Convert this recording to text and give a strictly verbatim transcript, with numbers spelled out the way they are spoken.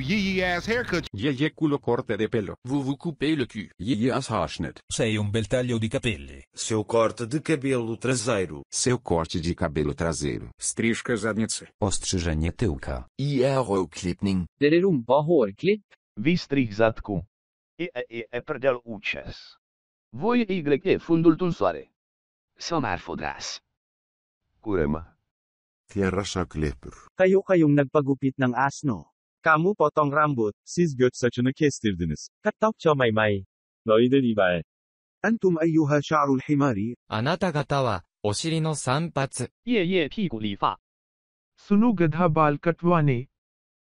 Yee-yee-ass haircut. Yee-yee culo corte de pelo. Vuvu cupei le cu. Yee-yee-ass haircut. Sei um bel taglio de capelli. Seu corte de cabelo traseiro. Seu corte de cabelo traseiro. Strishka zadnice. Ostrzyżenie tyłka. I-e-ro-klipning. Dererumba hårklipp. Vistrig zadku. E-e-e-predel uches. Voi y-e fundul tunsoare. Somar fodras. Kurema. Tiara sa klepur. Kayo kayong nagpagupit ng asno. Kamu potong rambut. Siz göt saçını kestirdiniz. Kattakça maymay. Noider ibal. Antum ayyuha şa'rul himari. Anata gata wa oshiri no sanpatsu. Ye ye piku li fa. Sunu gadha bal katwane.